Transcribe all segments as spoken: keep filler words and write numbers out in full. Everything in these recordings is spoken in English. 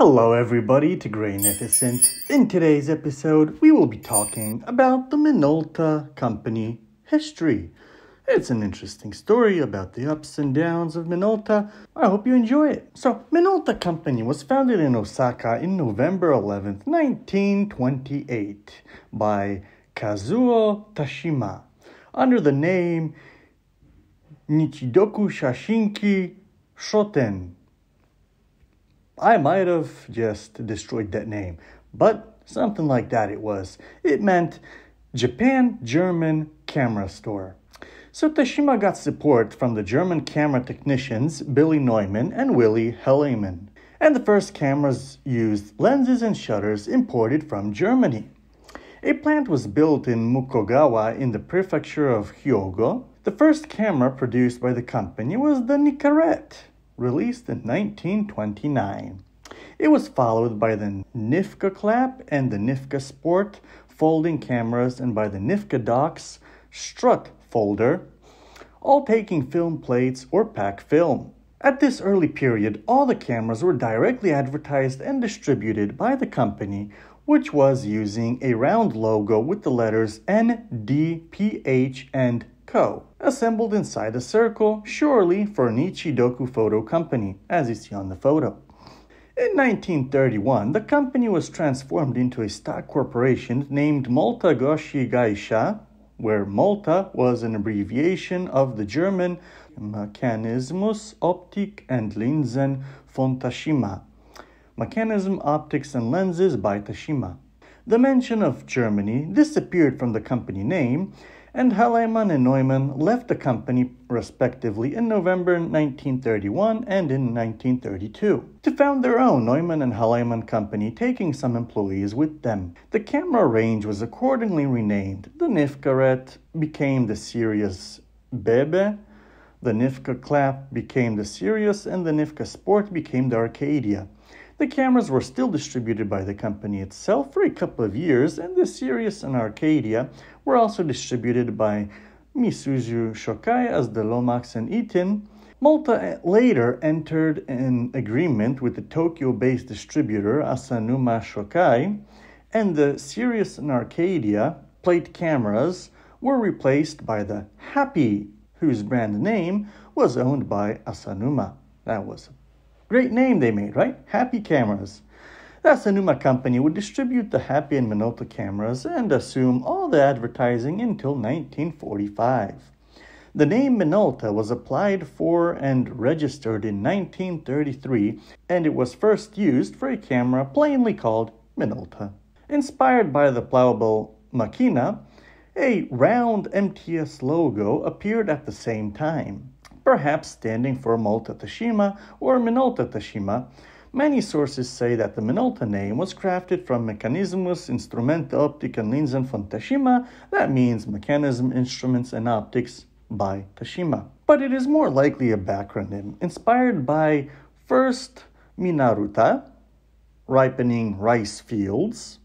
Hello everybody, Tigraynificent. In today's episode, we will be talking about the Minolta company history. It's an interesting story about the ups and downs of Minolta. I hope you enjoy it. So, Minolta company was founded in Osaka in November eleventh, nineteen twenty-eight by Kazuo Tashima under the name Nichidoku Shashinki Shoten. I might have just destroyed that name, but something like that it was. It meant Japan German Camera Store. So Tashima got support from the German camera technicians Billy Neumann and Willy Helleman, and the first cameras used lenses and shutters imported from Germany. A plant was built in Mukogawa in the prefecture of Hyogo. The first camera produced by the company was the Nicarette, released in nineteen twenty-nine. It was followed by the Nifka Clap and the Nifka Sport folding cameras, and by the Nifka Docs strut folder, all taking film plates or pack film. At this early period, all the cameras were directly advertised and distributed by the company, which was using a round logo with the letters N D P H and Co, assembled inside a circle, surely for Nichidoku Photo Company, as you see on the photo. In nineteen thirty-one, the company was transformed into a stock corporation named Malta Goshi Gaisha, where Malta was an abbreviation of the German Mechanismus, Optik and Linsen von Tashima, Mechanism, Optics and Lenses by Tashima. The mention of Germany disappeared from the company name, and Helleman and Neumann left the company respectively in November nineteen thirty-one and in nineteen thirty-two to found their own Neumann and Helleman company, taking some employees with them. The camera range was accordingly renamed. The Nifkaret became the Sirius Bebe, the Nifka Clap became the Sirius, and the Nifka Sport became the Arcadia. The cameras were still distributed by the company itself for a couple of years, and the Sirius and Arcadia were also distributed by Misuzu Shokai as the Lomax and Eaton. Malta later entered an agreement with the Tokyo-based distributor Asanuma Shokai, and the Sirius and Arcadia plate cameras were replaced by the Happy, whose brand name was owned by Asanuma. That was great name they made, right? Happy Cameras. The Asanuma company would distribute the Happy and Minolta cameras and assume all the advertising until nineteen forty-five. The name Minolta was applied for and registered in nineteen thirty-three, and it was first used for a camera plainly called Minolta. Inspired by the plougable Makina, a round M T S logo appeared at the same time, perhaps standing for Malta Tashima or Minolta Tashima. Many sources say that the Minolta name was crafted from Mechanismus, Instrumente, Optik and Linsen von Tashima, that means Mechanism, Instruments and Optics by Tashima. But it is more likely a backronym, inspired by first Minaruta, ripening rice fields,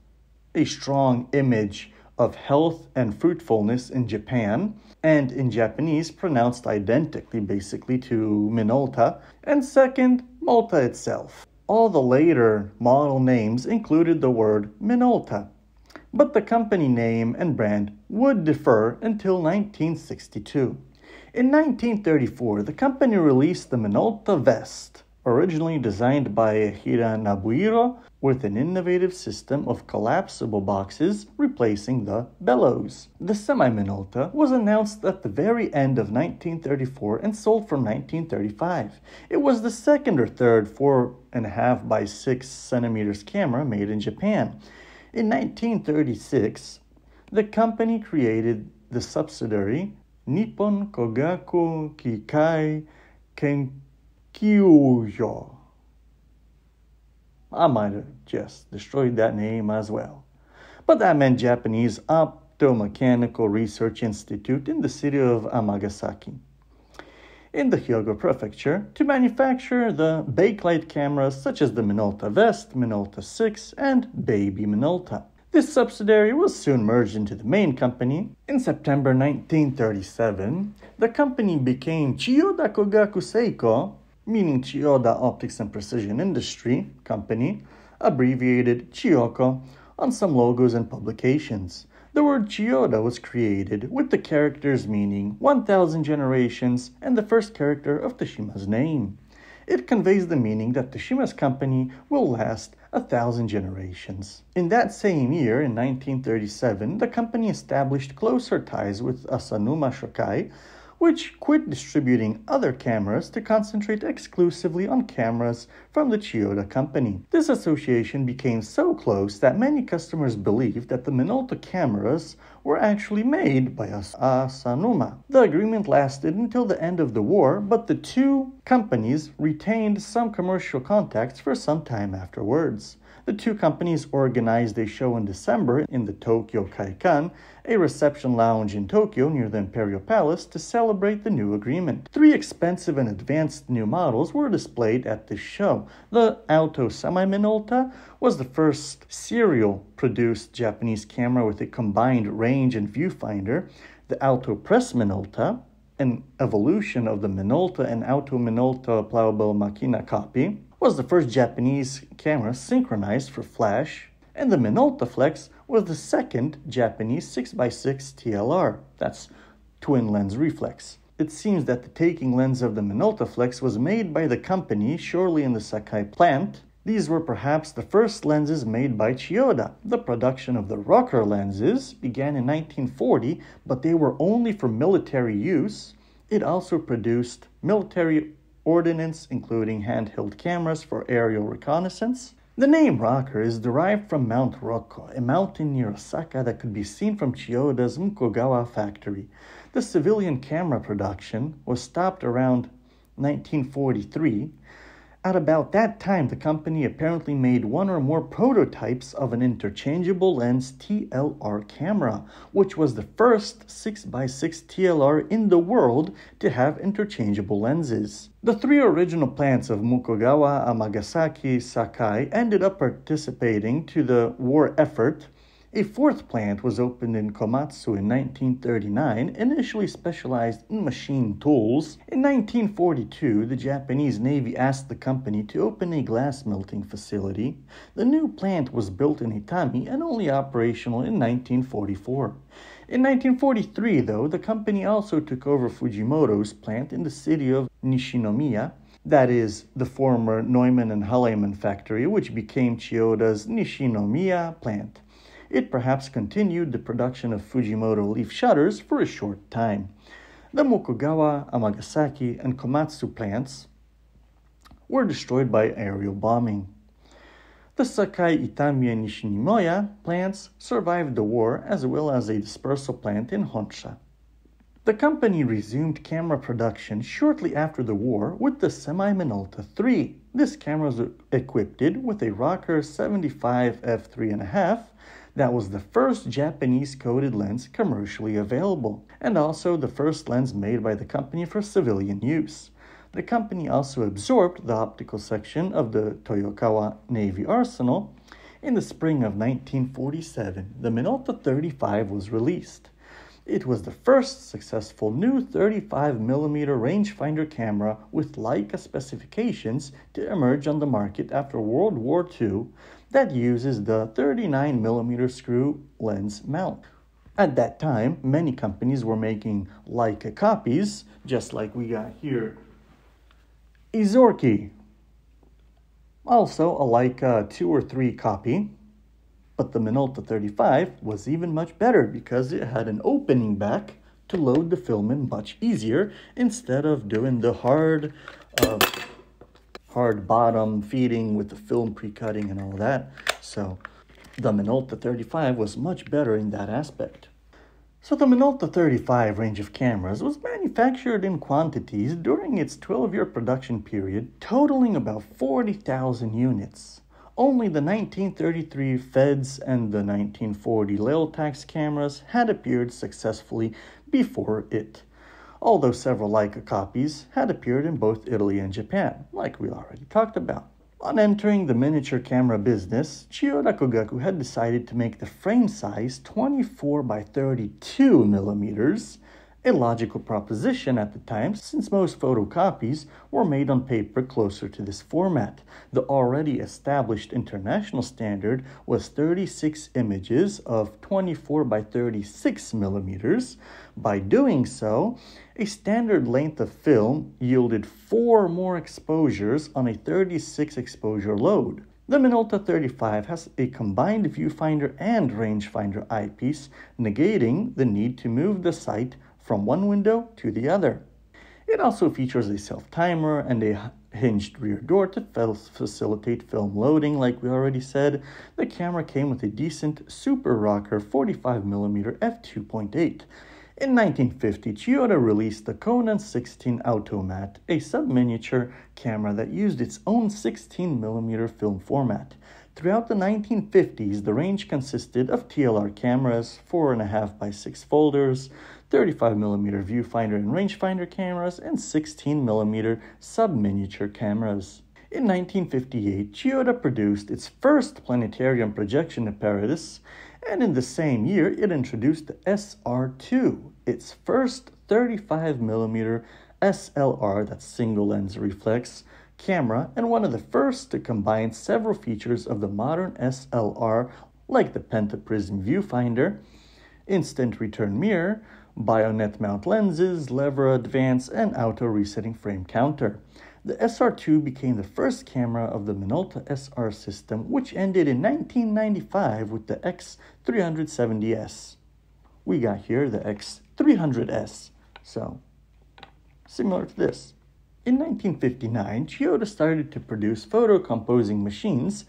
a strong image of health and fruitfulness in Japan, and in Japanese pronounced identically basically to Minolta, and second, Malta itself. All the later model names included the word Minolta, but the company name and brand would differ until nineteen sixty-two. In nineteen thirty-four, the company released the Minolta Vest, originally designed by Hira Nobuhiro, with an innovative system of collapsible boxes replacing the bellows. The semi-Minolta was announced at the very end of nineteen thirty-four and sold from nineteen thirty-five. It was the second or third four point five by six centimeters camera made in Japan. In nineteen thirty-six, the company created the subsidiary Nippon Kogaku Kikai Kenkyūjō. I might have just destroyed that name as well. But that meant Japanese Optomechanical Research Institute in the city of Amagasaki, in the Hyogo Prefecture, to manufacture the Bakelite cameras such as the Minolta Vest, Minolta six, and Baby Minolta. This subsidiary was soon merged into the main company. In September nineteen thirty-seven, the company became Chiyoda Kogaku Seiko, meaning Chiyoda Optics and Precision Industry Company, abbreviated Chiyoko, on some logos and publications. The word Chiyoda was created with the characters meaning one thousand generations and the first character of Toshima's name. It conveys the meaning that Toshima's company will last a thousand generations. In that same year, in nineteen thirty-seven, the company established closer ties with Asanuma Shokai, which quit distributing other cameras to concentrate exclusively on cameras from the Chiyoda company. This association became so close that many customers believed that the Minolta cameras were actually made by As Asanuma. The agreement lasted until the end of the war, but the two companies retained some commercial contacts for some time afterwards. The two companies organized a show in December in the Tokyo Kaikan, a reception lounge in Tokyo near the Imperial Palace, to celebrate the new agreement. Three expensive and advanced new models were displayed at this show. The Auto Semi-Minolta was the first serial-produced Japanese camera with a combined range and viewfinder. The Auto Press Minolta, an evolution of the Minolta and Auto Minolta Plowable Makina copy, was the first Japanese camera synchronized for flash, and the Minolta Flex was the second Japanese six by six T L R, that's twin lens reflex. It seems that the taking lens of the Minolta Flex was made by the company, surely in the Sakai plant. These were perhaps the first lenses made by Chiyoda. The production of the Rucker lenses began in nineteen forty, but they were only for military use. It also produced military ordnance, including handheld cameras for aerial reconnaissance. The name Rocker is derived from Mount Rocco, a mountain near Osaka that could be seen from Chiyoda's Mukogawa factory. The civilian camera production was stopped around nineteen forty-three. At about that time, the company apparently made one or more prototypes of an interchangeable lens T L R camera, which was the first six by six T L R in the world to have interchangeable lenses. The three original plants of Mukogawa, Amagasaki, Sakai ended up participating to the war effort. A fourth plant was opened in Komatsu in nineteen thirty-nine, initially specialized in machine tools. In nineteen forty-two, the Japanese Navy asked the company to open a glass melting facility. The new plant was built in Itami and only operational in nineteen forty-four. In nineteen forty-three, though, the company also took over Fujimoto's plant in the city of Nishinomiya, that is, the former Neumann and Halemann factory, which became Chiyoda's Nishinomiya plant. It perhaps continued the production of Fujimoto leaf shutters for a short time. The Mukogawa, Amagasaki, and Komatsu plants were destroyed by aerial bombing. The Sakai, Itami, and Nishinomiya plants survived the war, as well as a dispersal plant in Honsha. The company resumed camera production shortly after the war with the Semi-Minolta three. This camera was equipped with a Rocker seventy-five f three point five, that was the first Japanese-coded lens commercially available, and also the first lens made by the company for civilian use. The company also absorbed the optical section of the Toyokawa Navy Arsenal. In the spring of nineteen forty-seven, the Minolta thirty-five was released. It was the first successful new thirty-five millimeter rangefinder camera with Leica specifications to emerge on the market after World War Two that uses the thirty-nine millimeter screw lens mount. At that time, many companies were making Leica copies, just like we got here. Izorki, also a Leica two or three copy. But the Minolta thirty-five was even much better because it had an opening back to load the film in much easier instead of doing the hard, uh, hard bottom feeding with the film pre-cutting and all that. So the Minolta thirty-five was much better in that aspect. So the Minolta thirty-five range of cameras was manufactured in quantities during its twelve-year production period, totaling about forty thousand units. Only the nineteen thirty-three Feds and the nineteen forty Leiltax cameras had appeared successfully before it, although several Leica copies had appeared in both Italy and Japan, like we already talked about. On entering the miniature camera business, Chiyoda Kogaku had decided to make the frame size twenty-four by thirty-two millimeters, a logical proposition at the time, since most photocopies were made on paper closer to this format. The already established international standard was thirty-six images of twenty-four by thirty-six millimeters. By doing so, a standard length of film yielded four more exposures on a thirty-six exposure load. The Minolta thirty-five has a combined viewfinder and rangefinder eyepiece, negating the need to move the sight from one window to the other. It also features a self-timer and a hinged rear door to facilitate film loading, like we already said. The camera came with a decent Super Rocker forty-five millimeter f two point eight. In nineteen fifty, Chiyoda released the Konan sixteen Automat, a sub-miniature camera that used its own sixteen millimeter film format. Throughout the nineteen fifties, the range consisted of T L R cameras, four point five by six folders, thirty-five millimeter viewfinder and rangefinder cameras, and sixteen millimeter sub-miniature cameras. In nineteen fifty-eight, Chiyoda produced its first planetarium projection apparatus, and in the same year, it introduced the S R two, its first thirty-five millimeter S L R, that's single lens reflex, camera, and one of the first to combine several features of the modern S L R, like the pentaprism viewfinder, instant return mirror, bayonet mount lenses, lever advance, and auto-resetting frame counter. The S R two became the first camera of the Minolta S R system, which ended in nineteen ninety-five with the X three seventy S. We got here the X three hundred S, so similar to this. In nineteen fifty-nine, Chiyoda started to produce photocomposing machines,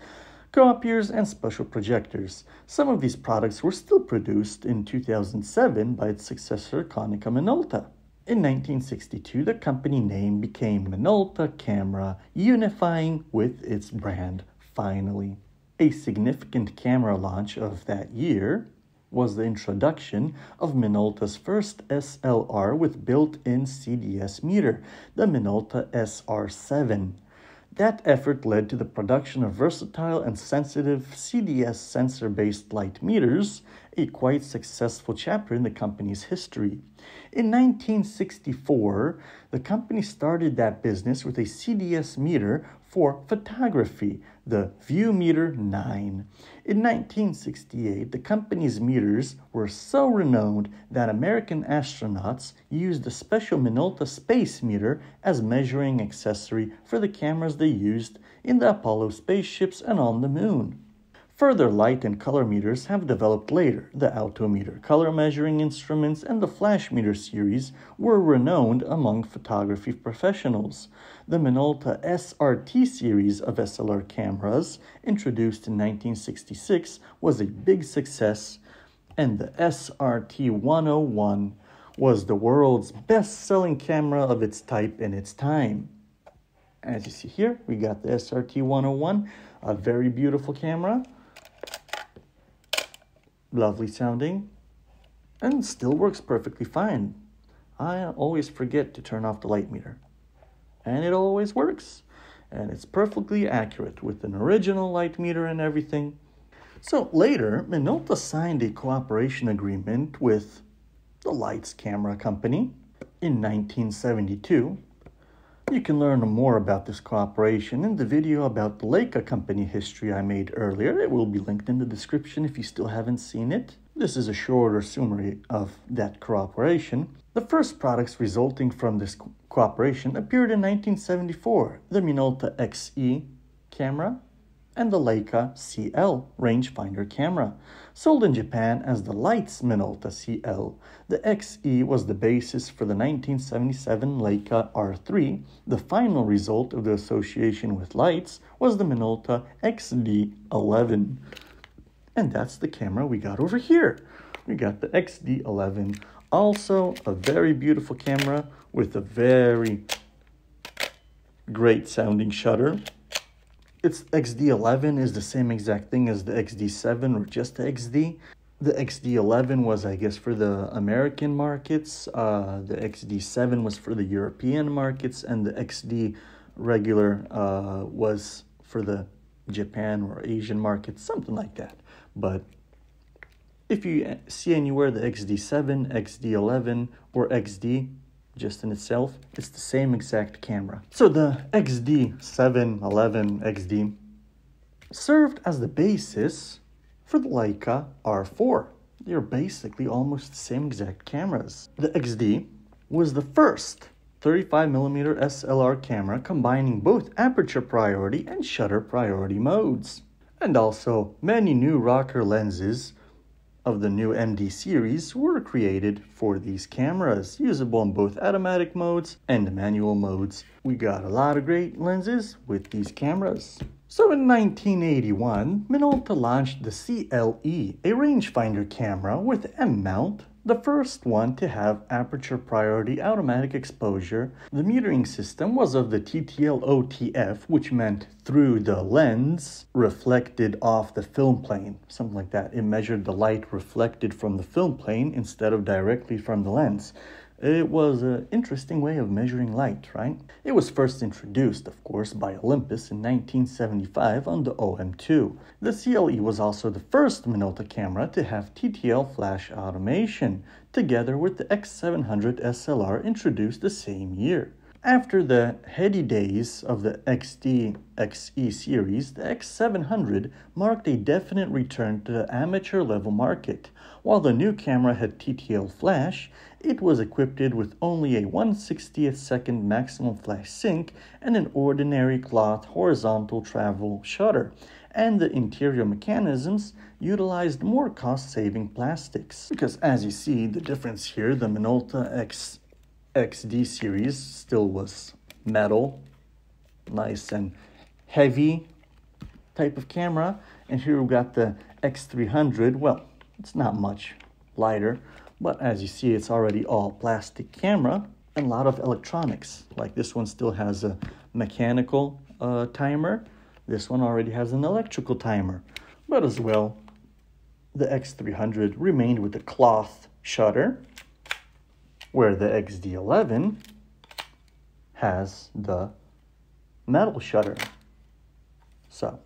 copiers, and special projectors. Some of these products were still produced in two thousand seven by its successor Konica Minolta. In nineteen sixty-two, the company name became Minolta Camera, unifying with its brand, finally. A significant camera launch of that year was the introduction of Minolta's first S L R with built-in C D S meter, the Minolta S R seven. That effort led to the production of versatile and sensitive C D S sensor-based light meters, a quite successful chapter in the company's history. In nineteen sixty-four, the company started that business with a C D S meter for photography, the ViewMeter nine. In nineteen sixty-eight, the company's meters were so renowned that American astronauts used a special Minolta space meter as measuring accessory for the cameras they used in the Apollo spaceships and on the moon. Further light and color meters have developed later. The altimeter, color measuring instruments, and the flash meter series were renowned among photography professionals. The Minolta S R T series of S L R cameras, introduced in nineteen sixty-six, was a big success, and the S R T one oh one was the world's best-selling camera of its type in its time. As you see here, we got the S R T one oh one, a very beautiful camera. Lovely sounding, and still works perfectly fine. I always forget to turn off the light meter, and it always works, and it's perfectly accurate with an original light meter and everything. So later, Minolta signed a cooperation agreement with the Lights Camera Company in nineteen seventy-two. You can learn more about this cooperation in the video about the Leica company history I made earlier. It will be linked in the description if you still haven't seen it. This is a shorter summary of that cooperation. The first products resulting from this co cooperation appeared in nineteen seventy-four, the Minolta X E camera and the Leica C L rangefinder camera. Sold in Japan as the Lights Minolta C L, the X E was the basis for the nineteen seventy-seven Leica R three. The final result of the association with Lights was the Minolta X D eleven. And that's the camera we got over here. We got the X D eleven, also a very beautiful camera with a very great sounding shutter. Its X D eleven is the same exact thing as the X D seven, or just the X D. The X D eleven was, I guess, for the American markets. Uh, the X D seven was for the European markets, and the X D regular uh, was for the Japan or Asian markets, something like that. But If you see anywhere the X D seven, X D eleven, or X D just in itself, it's the same exact camera. So the X D seven, eleven, X D served as the basis for the Leica R four. They're basically almost the same exact cameras. The X D was the first thirty-five millimeter S L R camera combining both aperture priority and shutter priority modes. And also, many new rocker lenses of the new M D series were created for these cameras, usable in both automatic modes and manual modes. We got a lot of great lenses with these cameras. So in nineteen eighty-one, Minolta launched the C L E, a rangefinder camera with M-mount, the first one to have aperture priority automatic exposure. The metering system was of the T T L O T F, which meant through the lens reflected off the film plane, something like that. It measured the light reflected from the film plane instead of directly from the lens. It was an interesting way of measuring light, right? It was first introduced, of course, by Olympus in nineteen seventy-five on the O M two. The C L E was also the first Minolta camera to have T T L flash automation, together with the X seven hundred S L R introduced the same year. After the heady days of the X D X E series, the X seven hundred marked a definite return to the amateur level market. While the new camera had T T L flash, it was equipped with only a one sixtieth second maximum flash sync and an ordinary cloth horizontal travel shutter, and the interior mechanisms utilized more cost-saving plastics. Because as you see, the difference here, the Minolta X X D series still was metal, nice and heavy type of camera, and here we got the X three hundred. Well, it's not much lighter, but as you see, it's already all plastic camera and a lot of electronics. Like this one still has a mechanical uh, timer, this one already has an electrical timer, but as well the X three hundred remained with the cloth shutter, where the X D eleven has the metal shutter. So,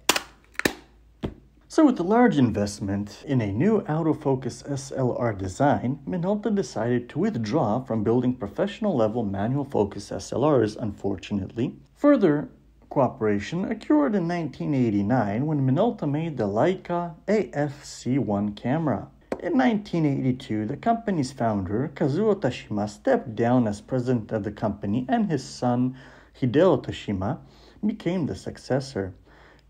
so with the large investment in a new autofocus S L R design, Minolta decided to withdraw from building professional level manual focus S L Rs, unfortunately. Further cooperation occurred in nineteen eighty-nine when Minolta made the Leica A F C one camera. In nineteen eighty-two, the company's founder, Kazuo Toshima, stepped down as president of the company, and his son, Hideo Toshima, became the successor.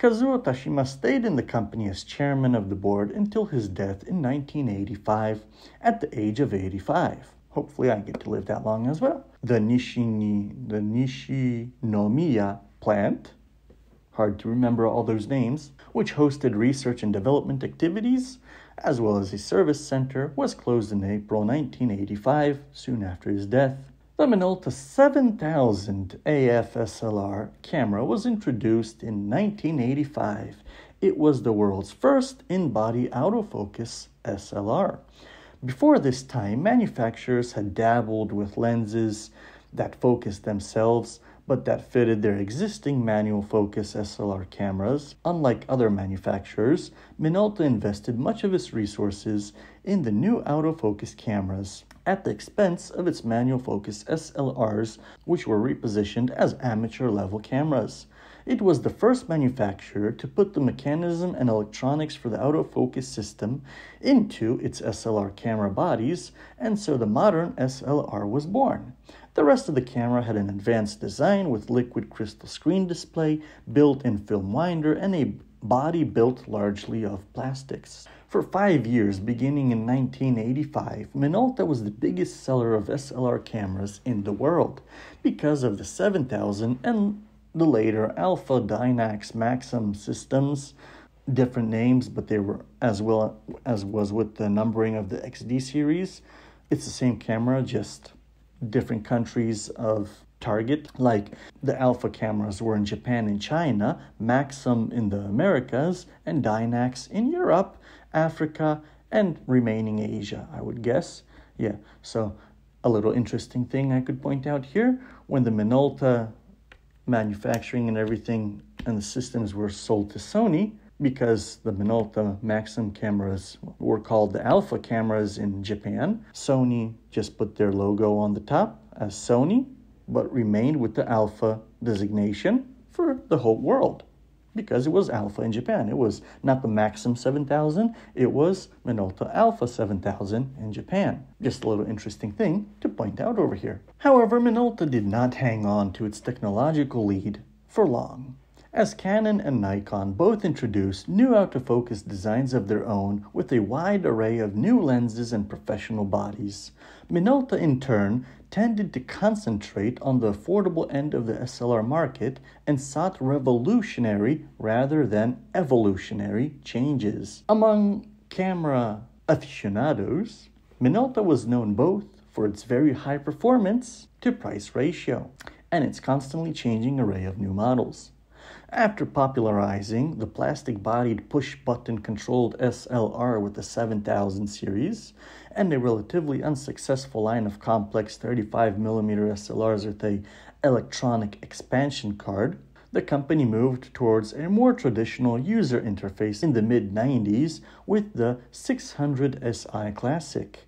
Kazuo Toshima stayed in the company as chairman of the board until his death in nineteen eighty-five, at the age of eighty-five. Hopefully I get to live that long as well. The, Nishini, the Nishinomiya plant, hard to remember all those names, which hosted research and development activities, as well as a service center, was closed in April nineteen eighty-five, soon after his death. The Minolta seven thousand A F S L R camera was introduced in nineteen eighty-five. It was the world's first in-body autofocus S L R. Before this time, manufacturers had dabbled with lenses that focused themselves, but that fitted their existing manual focus S L R cameras. Unlike other manufacturers, Minolta invested much of its resources in the new autofocus cameras at the expense of its manual focus S L Rs, which were repositioned as amateur-level cameras. It was the first manufacturer to put the mechanism and electronics for the autofocus system into its S L R camera bodies, and so the modern S L R was born. The rest of the camera had an advanced design with liquid crystal screen display, built-in film winder, and a body built largely of plastics. For five years, beginning in nineteen eighty-five, Minolta was the biggest seller of S L R cameras in the world because of the seven thousand and the later Alpha, Dynax, Maxim systems, different names, but they were, as well as was with the numbering of the X D series, it's the same camera, just different countries of target. Like the Alpha cameras were in Japan and China, Maxim in the Americas, and Dynax in Europe, Africa, and remaining Asia, I would guess. Yeah, so a little interesting thing I could point out here, when the Minolta manufacturing and everything and the systems were sold to Sony, because the Minolta Maxim cameras were called the Alpha cameras in Japan. Sony just put their logo on the top as Sony, but remained with the Alpha designation for the whole world because it was Alpha in Japan. It was not the Maxim seven thousand, it was Minolta Alpha seven thousand in Japan. Just a little interesting thing to point out over here. However, Minolta did not hang on to its technological lead for long, as Canon and Nikon both introduced new autofocus designs of their own with a wide array of new lenses and professional bodies. Minolta, in turn, tended to concentrate on the affordable end of the S L R market and sought revolutionary rather than evolutionary changes. Among camera aficionados, Minolta was known both for its very high performance to price ratio and its constantly changing array of new models. After popularizing the plastic-bodied push-button-controlled S L R with the seven thousand series and a relatively unsuccessful line of complex thirty-five millimeter S L Rs with an electronic expansion card, the company moved towards a more traditional user interface in the mid nineties with the six hundred S I Classic.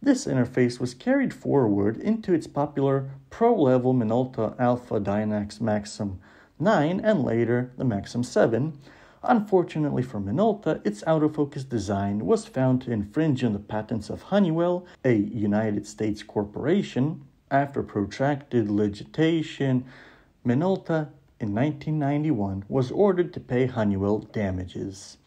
This interface was carried forward into its popular pro-level Minolta Alpha Dynax Maxim nine and later the Maxim seven. Unfortunately for Minolta, its autofocus design was found to infringe on the patents of Honeywell, a United States corporation. After protracted litigation, Minolta in nineteen ninety-one was ordered to pay Honeywell damages,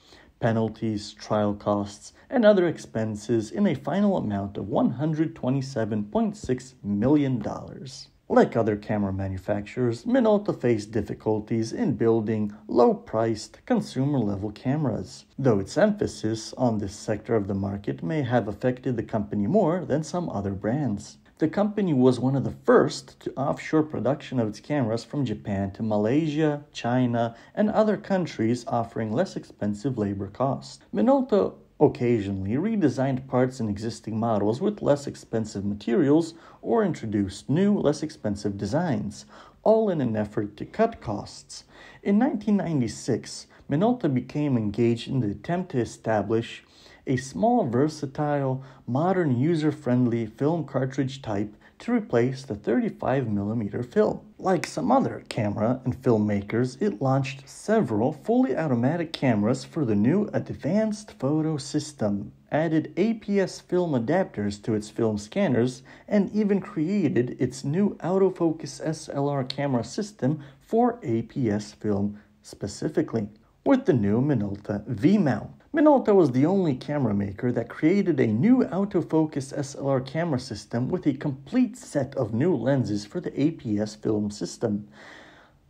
penalties, trial costs, and other expenses in a final amount of one hundred twenty-seven point six million dollars. Like other camera manufacturers, Minolta faced difficulties in building low-priced, consumer-level cameras, though its emphasis on this sector of the market may have affected the company more than some other brands. The company was one of the first to offshore production of its cameras from Japan to Malaysia, China, and other countries offering less expensive labor costs. Minolta occasionally redesigned parts in existing models with less expensive materials or introduced new, less expensive designs, all in an effort to cut costs. In nineteen ninety-six, Minolta became engaged in the attempt to establish a small, versatile, modern, user-friendly film cartridge type to replace the thirty-five millimeter film. Like some other camera and filmmakers, it launched several fully automatic cameras for the new advanced photo system, added A P S film adapters to its film scanners, and even created its new autofocus S L R camera system for A P S film specifically, with the new Minolta V-mount. Minolta was the only camera maker that created a new autofocus S L R camera system with a complete set of new lenses for the A P S film system.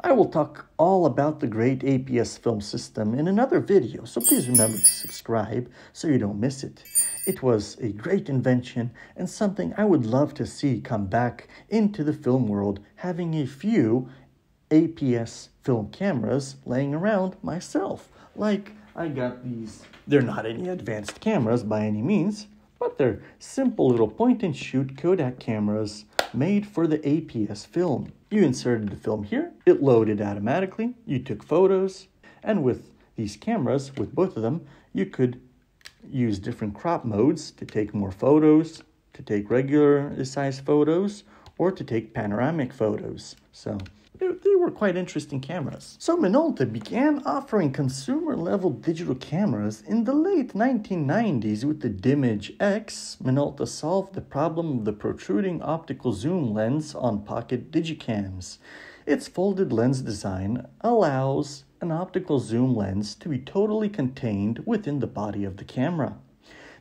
I will talk all about the great A P S film system in another video, so please remember to subscribe so you don't miss it. It was a great invention and something I would love to see come back into the film world, having a few A P S film cameras laying around myself, like I got these. They're not any advanced cameras by any means, but they're simple little point-and-shoot Kodak cameras made for the A P S film. You inserted the film here, it loaded automatically, you took photos, and with these cameras, with both of them, you could use different crop modes to take more photos, to take regular-sized photos, or to take panoramic photos. So they were quite interesting cameras. So Minolta began offering consumer-level digital cameras in the late nineteen nineties with the Dimage X. Minolta solved the problem of the protruding optical zoom lens on pocket digicams. Its folded lens design allows an optical zoom lens to be totally contained within the body of the camera.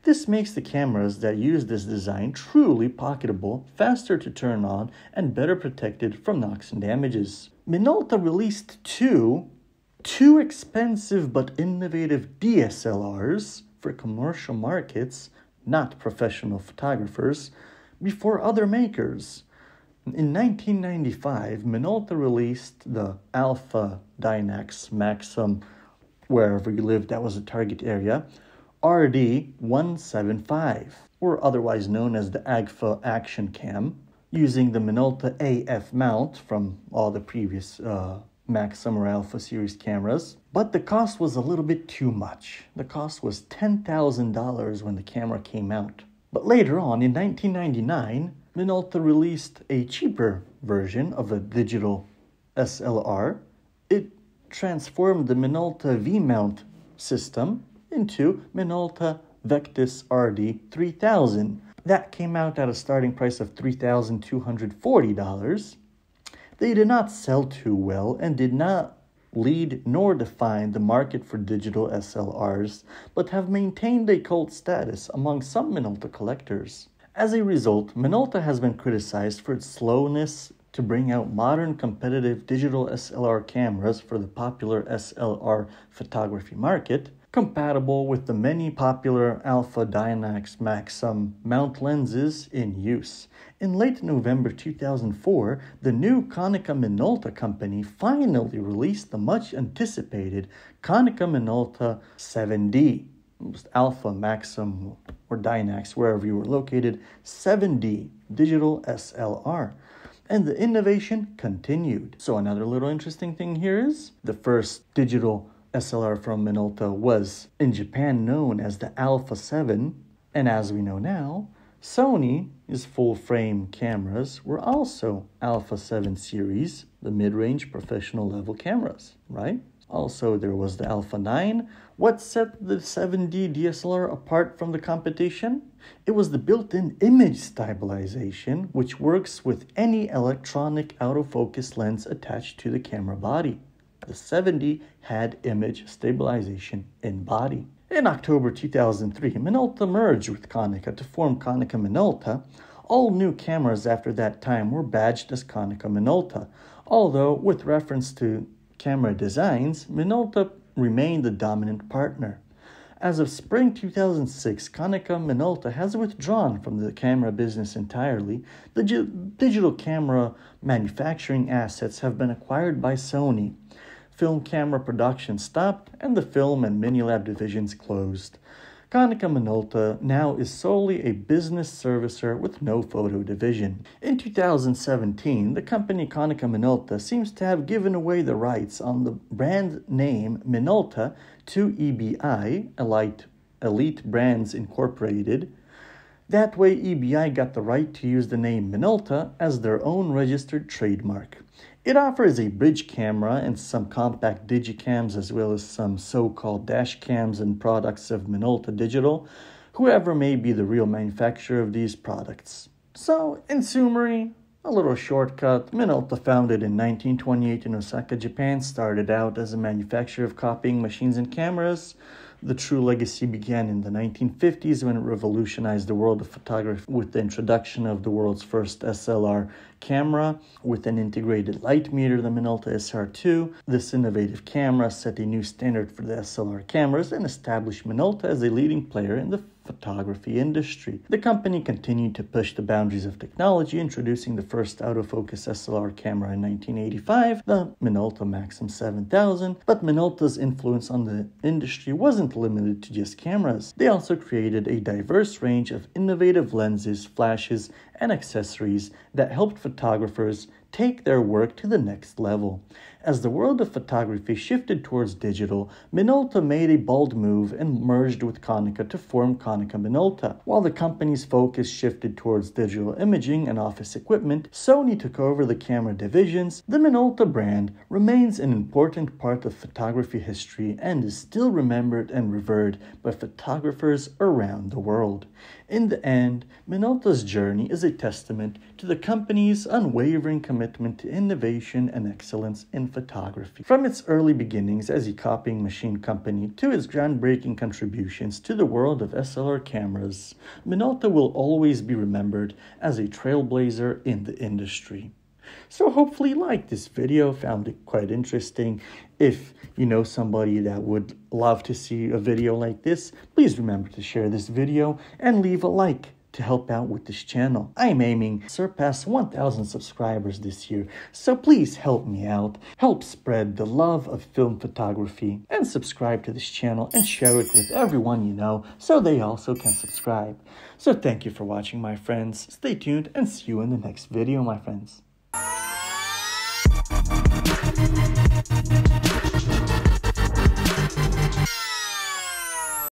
This makes the cameras that use this design truly pocketable, faster to turn on, and better protected from knocks and damages. Minolta released two, two expensive but innovative D S L Rs for commercial markets, not professional photographers, before other makers. In nineteen ninety-five, Minolta released the Alpha Dynax Maxim, wherever you lived, that was a target area, R D one seventy-five, or otherwise known as the Agfa Action Cam, using the Minolta A F mount from all the previous uh, Maximor Alpha series cameras, but the cost was a little bit too much. The cost was ten thousand dollars when the camera came out. But later on, in nineteen ninety-nine, Minolta released a cheaper version of a digital S L R. It transformed the Minolta V-mount system into Minolta Vectis R D three thousand. That came out at a starting price of three thousand two hundred forty dollars. They did not sell too well and did not lead nor define the market for digital S L Rs, but have maintained a cult status among some Minolta collectors. As a result, Minolta has been criticized for its slowness to bring out modern competitive digital S L R cameras for the popular S L R photography market, compatible with the many popular Alpha Dynax Maxim mount lenses in use. In late November two thousand four, the new Konica Minolta company finally released the much-anticipated Konica Minolta seven D, Alpha, Maxim, or Dynax, wherever you were located, seven D digital S L R. And the innovation continued. So another little interesting thing here is the first digital S L R from Minolta was in Japan known as the Alpha seven, and as we know now, Sony's full-frame cameras were also Alpha seven series, the mid-range professional level cameras, right? Also, there was the Alpha nine. What set the seven D D S L R apart from the competition? It was the built-in image stabilization, which works with any electronic autofocus lens attached to the camera body. The seven D had image stabilization in body. In October two thousand three, Minolta merged with Konica to form Konica Minolta. All new cameras after that time were badged as Konica Minolta, although with reference to camera designs, Minolta remained the dominant partner. As of spring two thousand six, Konica Minolta has withdrawn from the camera business entirely. The digital camera manufacturing assets have been acquired by Sony. Film camera production stopped, and the film and Minilab divisions closed. Konica Minolta now is solely a business servicer with no photo division. In two thousand seventeen, the company Konica Minolta seems to have given away the rights on the brand name Minolta to E B I, Elite, Elite Brands Incorporated. That way, E B I got the right to use the name Minolta as their own registered trademark. It offers a bridge camera and some compact digicams, as well as some so-called dash cams and products of Minolta Digital, whoever may be the real manufacturer of these products. So, in summary, a little shortcut, Minolta, founded in nineteen twenty-eight in Osaka, Japan, started out as a manufacturer of copying machines and cameras. The true legacy began in the nineteen fifties when it revolutionized the world of photography with the introduction of the world's first S L R camera with an integrated light meter, the Minolta S R two. This innovative camera set a new standard for the S L R cameras and established Minolta as a leading player in the photography industry. The company continued to push the boundaries of technology, introducing the first autofocus S L R camera in nineteen eighty-five, the Minolta Maxim seven thousand, but Minolta's influence on the industry wasn't limited to just cameras. They also created a diverse range of innovative lenses, flashes, and accessories that helped photographers take their work to the next level. As the world of photography shifted towards digital, Minolta made a bold move and merged with Konica to form Konica Minolta. While the company's focus shifted towards digital imaging and office equipment, Sony took over the camera divisions. The Minolta brand remains an important part of photography history and is still remembered and revered by photographers around the world. In the end, Minolta's journey is a testament to the company's unwavering commitment to innovation and excellence in photography. From its early beginnings as a copying machine company to its groundbreaking contributions to the world of S L R cameras, Minolta will always be remembered as a trailblazer in the industry. So hopefully you liked this video, found it quite interesting. If you know somebody that would love to see a video like this, please remember to share this video and leave a like to help out with this channel. I'm aiming to surpass one thousand subscribers this year, so please help me out. Help spread the love of film photography and subscribe to this channel and share it with everyone you know so they also can subscribe. So thank you for watching, my friends. Stay tuned and see you in the next video, my friends.